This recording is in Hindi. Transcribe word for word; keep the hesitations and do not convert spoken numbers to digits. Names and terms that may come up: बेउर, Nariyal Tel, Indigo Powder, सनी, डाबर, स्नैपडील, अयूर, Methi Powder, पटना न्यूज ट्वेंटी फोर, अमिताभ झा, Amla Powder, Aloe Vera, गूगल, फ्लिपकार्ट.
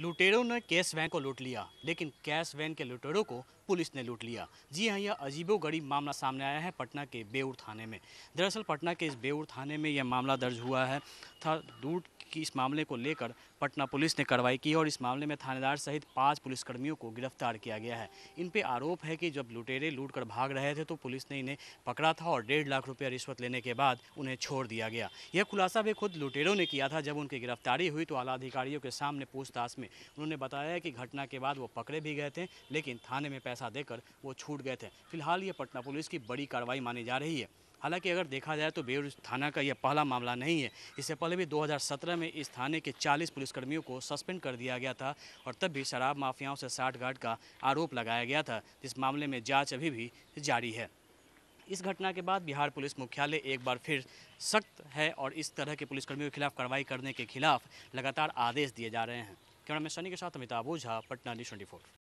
लुटेरों ने कैश वैन को लूट लिया, लेकिन कैश वैन के लुटेरों को पुलिस ने लूट लिया। जी हाँ, यह अजीबोगरीब मामला सामने आया है पटना के बेउर थाने में। दरअसल पटना के इस बेउर थाने में यह मामला दर्ज हुआ है था। लूट की इस मामले को लेकर पटना पुलिस ने कार्रवाई की और इस मामले में थानेदार सहित पाँच पुलिसकर्मियों को गिरफ्तार किया गया है। इन पर आरोप है कि जब लुटेरे लूट कर भाग रहे थे तो पुलिस ने इन्हें पकड़ा था और डेढ़ लाख रुपया रिश्वत लेने के बाद उन्हें छोड़ दिया गया। यह खुलासा भी खुद लुटेरों ने किया था। जब उनकी गिरफ्तारी हुई तो आला अधिकारियों के सामने पूछताछ में उन्होंने बताया कि घटना के बाद वो पकड़े भी गए थे, लेकिन थाने में पैसा देकर वो छूट गए थे। फिलहाल ये पटना पुलिस की बड़ी कार्रवाई मानी जा रही है। हालांकि अगर देखा जाए तो बेउर थाना का यह पहला मामला नहीं है। इससे पहले भी दो हज़ार सत्रह में इस थाने के चालीस पुलिसकर्मियों को सस्पेंड कर दिया गया था और तब भी शराब माफियाओं से साठगांठ का आरोप लगाया गया था। इस मामले में जांच अभी भी जारी है। इस घटना के बाद बिहार पुलिस मुख्यालय एक बार फिर सख्त है और इस तरह के पुलिसकर्मियों के खिलाफ कार्रवाई करने के खिलाफ लगातार आदेश दिए जा रहे हैं। कैमरा मैन सनी के साथ अमिताभ झा, पटना न्यूज ट्वेंटी फोर।